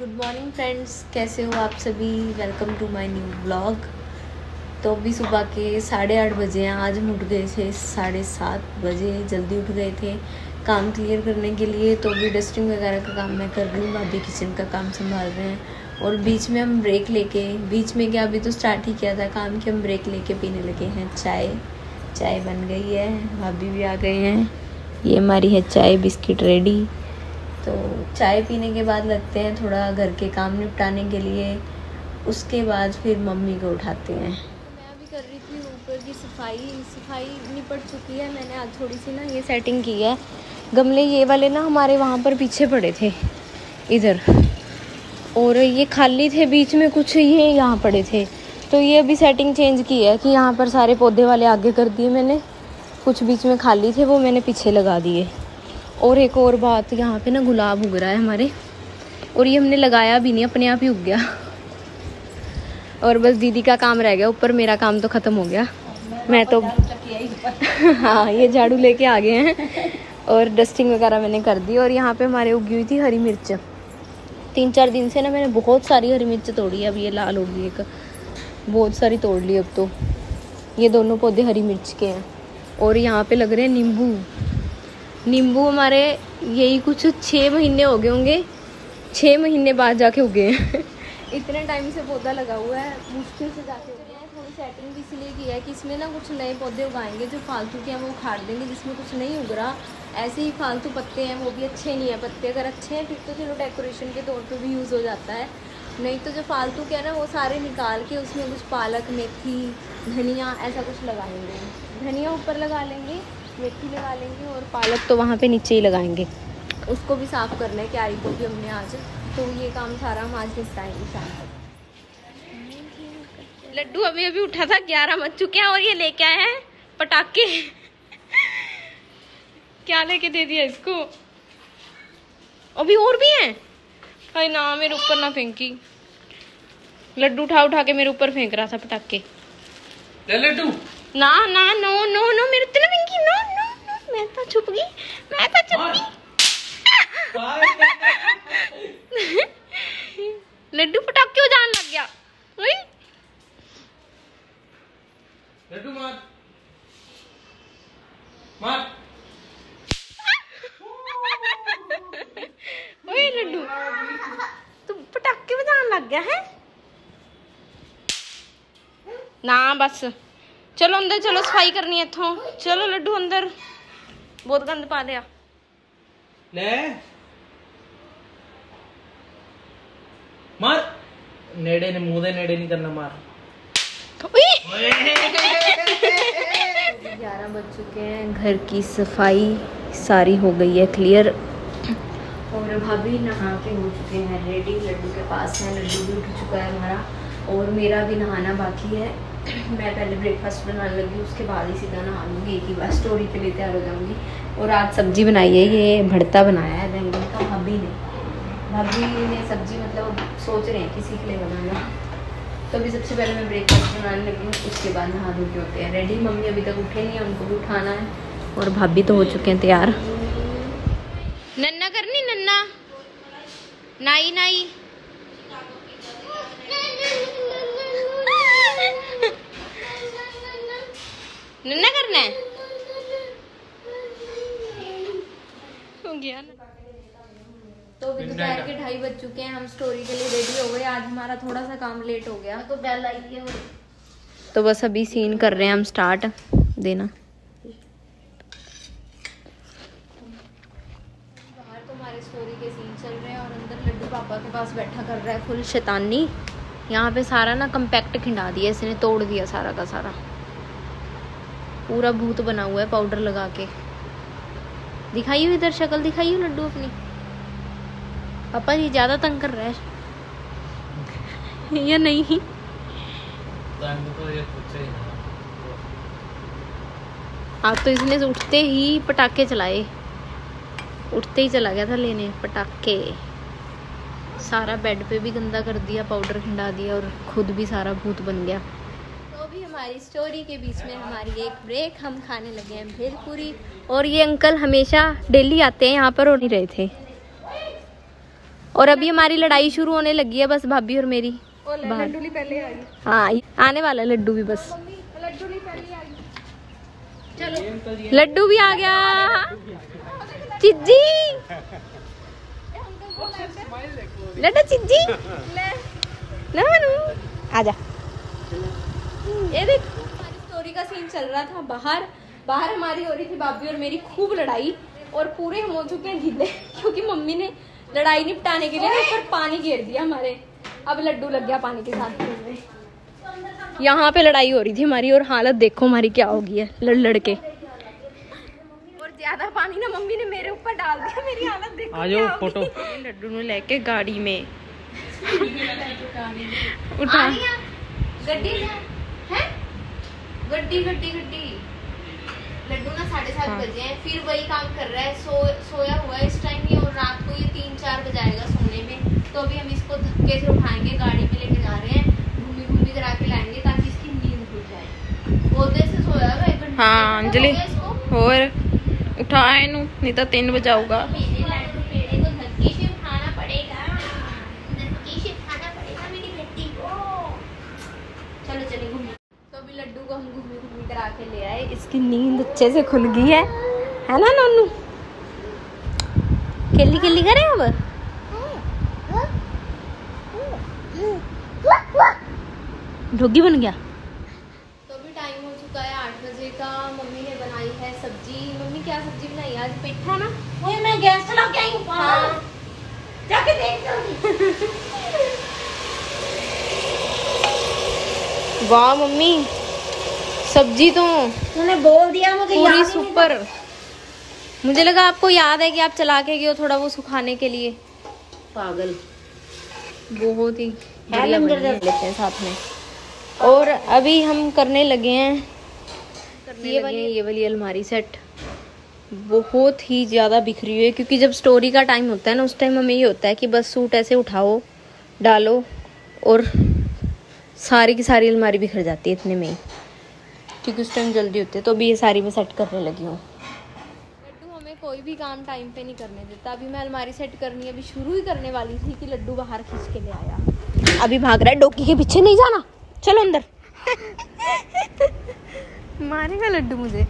Good morning friends, कैसे हो आप सभी। Welcome to my new blog. तो अभी सुबह के 8:30 बजे हैं। आज हम उठ गए थे 7:30 बजे, जल्दी उठ गए थे काम क्लियर करने के लिए। तो अभी डस्टिंग वगैरह का काम मैं कर रही हूँ, भाभी किचन का काम संभाल रहे हैं। और बीच में हम ब्रेक लेके, बीच में क्या अभी तो स्टार्ट ही किया था काम कि हम ब्रेक लेके पीने लगे हैं चाय। चाय बन गई है, भाभी भी आ गए हैं। ये हमारी है चाय बिस्किट रेडी। तो चाय पीने के बाद लगते हैं थोड़ा घर के काम निपटाने के लिए, उसके बाद फिर मम्मी को उठाते हैं। मैं अभी कर रही थी ऊपर की सफाई निपट चुकी है। मैंने आज थोड़ी सी ना ये सेटिंग की है। गमले ये वाले ना हमारे वहाँ पर पीछे पड़े थे इधर, और ये खाली थे, बीच में कुछ ये यहाँ पड़े थे। तो ये अभी सेटिंग चेंज की है कि यहाँ पर सारे पौधे वाले आगे कर दिए मैंने, कुछ बीच में खाली थे वो मैंने पीछे लगा दिए। और एक और बात, यहाँ पे ना गुलाब उग रहा है हमारे, और ये हमने लगाया भी नहीं, अपने आप ही उग गया। और बस दीदी का काम रह गया ऊपर, मेरा काम तो ख़त्म हो गया। मैं तो हाँ, ये झाड़ू लेके आ गए हैं और डस्टिंग वगैरह मैंने कर दी। और यहाँ पे हमारे उगी हुई थी हरी मिर्च, 3-4 दिन से ना मैंने बहुत सारी हरी मिर्च तोड़ी है। अब ये लाल होगी, एक बहुत सारी तोड़ ली। अब तो ये दोनों पौधे हरी मिर्च के हैं। और यहाँ पे लग रहे हैं नींबू। नींबू हमारे यही कुछ 6 महीने हो गए होंगे, 6 महीने बाद जाके उगे हैं। इतने टाइम से पौधा लगा हुआ है, मुश्किल से जाके उगे हैं। थोड़ी सेटिंग भी इसलिए की है कि इसमें ना कुछ नए पौधे उगाएंगे, जो फालतू के हैं वो उखाड़ देंगे, जिसमें कुछ नहीं उग रहा। ऐसे ही फालतू पत्ते हैं, वो भी अच्छे नहीं हैं। पत्ते अगर अच्छे हैं फिर तो चलो डेकोरेशन के तौर पर भी यूज़ हो जाता है, नहीं तो जो फालतू के हैं ना वो सारे निकाल के उसमें कुछ पालक, मेथी, धनिया ऐसा कुछ लगाएंगे। धनिया ऊपर लगा लेंगे, मेथी लगा लेंगे, और पालक तो वहाँ पे नीचे ही लगाएंगे। उसको भी साफ़ करना है क्यारी को भी हमने आज, तो ये काम सारा हम आज निपटाएंगे शाम तक। लड्डू अभी अभी उठा था, 11 बज चुके हैं, और ये लेके आए हैं पटाखे। क्या लेके दे दिया इसको। अभी और भी हैं। अरे ना, मेरे ऊपर ना फेंकी। लड्डू उठा के मेरे ऊपर फेंक रहा था पटाखे। लड्डू ना ना, नो नो नो, मेरे तो ना पिंकी, नो नो नो, मैं तो छुप गई, मैं तो छुप गई। लड्डू पटाख क्यों जान लग गया। लड्डू मार मार, ओए लड्डू तू पटाखे बजान लग गया है ना। बस चलो अंदर चलो, सफाई करनी है इथों। चलो लड्डू अंदर, बहुत गंद पा लिया। मार नेड़े ने, मुंह दे नेड़े नहीं करना, मार। 11 बज चुके हैं, घर की सफाई सारी हो गई है क्लियर। और भाभी नहा के हो चुके हैं रेडी, लड्डू के पास है, लड्डू भी उठ चुका है हमारा, और मेरा भी नहाना बाकी है। मैं पहले ब्रेकफास्ट बनाने लगी, उसके बाद ही सीधा नहा लूँगी, एक ही बार स्टोरी के लिए तैयार हो जाऊँगी। और आज सब्जी बनाई है, ये भरता बनाया है बैंगन का भाभी ने सब्जी, मतलब सोच रहे हैं किसी के लिए बनाना। तो अभी सबसे पहले मैं ब्रेकफास्ट बनाने लगी हूँ, उसके बाद नहा धो के होते हैं रेडी। मम्मी अभी तक उठे नहीं है, उनको भी उठाना है। और भाभी तो हो चुके हैं तैयार। नन्ना करनी, नन्ना नाई नाई, नन्ना करना है, हो गया ना। तो अभी दोपहर के 2:30 बज चुके हैं, हम स्टोरी के लिए रेडी हो गए। आज हमारा थोड़ा सा काम लेट हो गया, तो बेल आई है। तो बस अभी सीन कर रहे हैं हम स्टार्ट। देना बाहर तो हमारे स्टोरी के सीन चल रहे हैं, और अंदर लड्डू पापा के पास बैठा कर रहा है फुल शैतानी। यहाँ पे सारा ना कंपैक्ट खिंडा दिया इसने, तोड़ दिया सारा का सारा, पूरा भूत बना हुआ है पाउडर लगा के। दिखाई हो इधर, शक्ल दिखाई हो लड्डू अपनी। पापा जी ज्यादा तंग कर रहा है या नहीं। आप तो इसने उठते ही पटाखे चलाए, उठते ही चला गया था लेने पटाखे। सारा बेड पे भी गंदा कर दिया, पाउडर खिंडा दिया, और खुद भी सारा भूत बन गया। हमारी स्टोरी के बीच में हमारी एक ब्रेक, हम खाने लगे हैं भेलपूरी। और ये अंकल हमेशा डेली आते हैं यहाँ पर, और नहीं रहे थे। और अभी हमारी लड़ाई शुरू होने लगी है बस भाभी और मेरी। और लड्डू भी पहले आ गई। हाँ आने वाला लड्डू भी बस। चलो लड्डू भी आ गया। चिज्जी लड्डू चिज्जी ना मनू आजा। ये देख हमारी स्टोरी का सीन चल रहा था बाहर। बाहर हमारी हो रही थी भाभी और मेरी खूब लड़ाई और पूरे हम हो चुके हैं गीले क्योंकि मम्मी ने लड़ाई निपटाने के लिए ऊपर पानी घेर दिया हमारे। अब लड्डू लग गया पानी के साथ। यहाँ पे लड़ाई हो रही थी हमारी और हालत देखो हमारी क्या हो गई है लड़ लड़ के। और ज्यादा पानी ना मम्मी ने मेरे ऊपर डाल दिया। मेरी हालत देखो। फोटो लड्डू ने लेके गाड़ी में उठा गड्डी। लड्डू ना 7:30 बजे हैं फिर वही काम कर रहा है। सोया हुआ है इस टाइम ये और रात को ये 3-4 बजाएगा सोने में। तो अभी हम इसको धक्के से उठाएंगे गाड़ी में लेके जा रहे हैं घूमी करा के लाएंगे ताकि इसकी नींद खुल जाए। बहुत देर से सोया हुआ है। हाँ अंजलि और उठाए नू नहीं तो 3 बजे आऊगा। इसकी नींद अच्छे से खुल गई है ना नन्नू? खेली खेली करे अब। ढोगी बन गया। तो अभी टाइम हो चुका है 8 बजे का। मम्मी ने बनाई है सब्जी। मम्मी क्या सब्जी बनाई आज? पिट्ठा ना। ओए मैं गैस चला के आई हूं। हां जाके देख। वाह मम्मी सब्जी तो तूने बोल दिया मुझे पूरी सुपर। मुझे लगा आपको याद है कि आप चला के गए हो थोड़ा वो सुखाने के लिए। पागल बहुत ही लेते हैं साथ में। और अभी हम करने लगे हैं ये वाली अलमारी सेट। बहुत ही ज़्यादा बिखरी हुई है क्योंकि जब स्टोरी का टाइम होता है ना उस टाइम हमें ये होता है कि बस सूट ऐसे उठाओ डालो और सारी की सारी अलमारी बिखर जाती है इतने में ही क्योंकि उस टाइम जल्दी होते। तो अभी ये सारी मैं सेट करने लगी हूँ। लड्डू हमें कोई भी काम टाइम पे नहीं करने देता। अभी मैं अलमारी सेट करनी अभी शुरू ही करने वाली थी कि लड्डू बाहर खींच के ले आया। अभी भाग रहा है। डोकी के पीछे नहीं जाना। चलो अंदर। मारेगा लड्डू मुझे।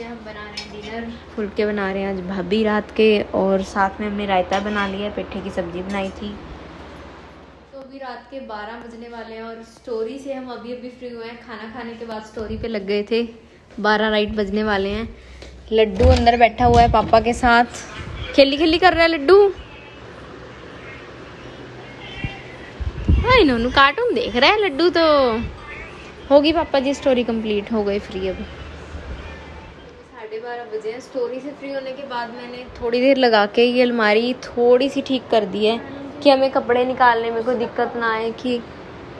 हम बना रहे हैं डिनर। फुलके बना रहे हैं आज भाभी रात के और साथ में हमने रायता बना लिया है। पिट्ठे की सब्जी बनाई थी। तो अभी रात के 12 बजने वाले हैं और स्टोरी से हम अभी फ्री हुए हैं। खाना खाने के बाद स्टोरी पे लग गए थे। 12 बजने वाले हैं। लड्डू अंदर बैठा हुआ है पापा के साथ। खेली खेली कर रहा है लड्डू। हाँ इन्होंने कार्टून देख रहा है लड्डू। तो होगी पापा जी स्टोरी कम्प्लीट। हो गई फ्री अभी 12 बजे। स्टोरी से फ्री होने के बाद मैंने थोड़ी देर लगा के ये अलमारी थोड़ी सी ठीक कर दी है कि हमें कपड़े निकालने में कोई दिक्कत ना आए। कि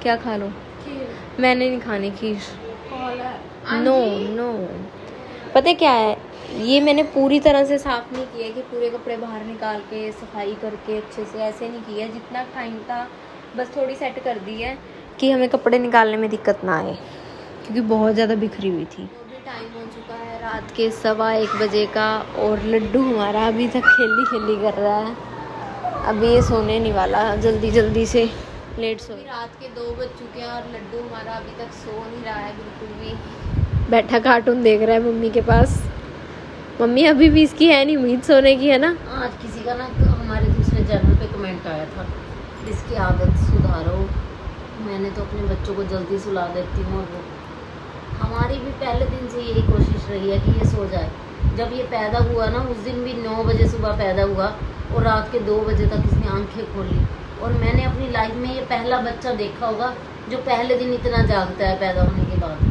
क्या खा लो? मैंने नहीं खाने की। नो पता क्या है ये मैंने पूरी तरह से साफ नहीं किया कि पूरे कपड़े बाहर निकाल के सफाई करके अच्छे से ऐसे नहीं किया। जितना टाइम था बस थोड़ी सेट कर दी है कि हमें कपड़े निकालने में दिक्कत ना आए क्योंकि बहुत ज़्यादा बिखरी हुई थी। टाइम हो चुका है रात के 1:15 बजे का और लड्डू हमारा अभी तक खेली खेली कर रहा है। अभी ये सोने नहीं वाला। जल्दी जल्दी से लेट सो। रात के 2 बज चुके हैं और लड्डू हमारा अभी तक सो नहीं रहा है बिल्कुल भी। बैठा कार्टून देख रहा है मम्मी के पास। मम्मी अभी भी इसकी है नहीं उम्मीद सोने की है ना। आज किसी का ना हमारे दूसरे चैनल पर कमेंट आया था इसकी आदत सुधारो। मैंने तो अपने बच्चों को जल्दी सुला देती हूँ। हमारी भी पहले दिन से यही कोशिश रही है कि ये सो जाए। जब ये पैदा हुआ ना उस दिन भी 9 बजे सुबह पैदा हुआ और रात के 2 बजे तक इसने आंखें खोली। और मैंने अपनी लाइफ में ये पहला बच्चा देखा होगा जो पहले दिन इतना जागता है पैदा होने के बाद।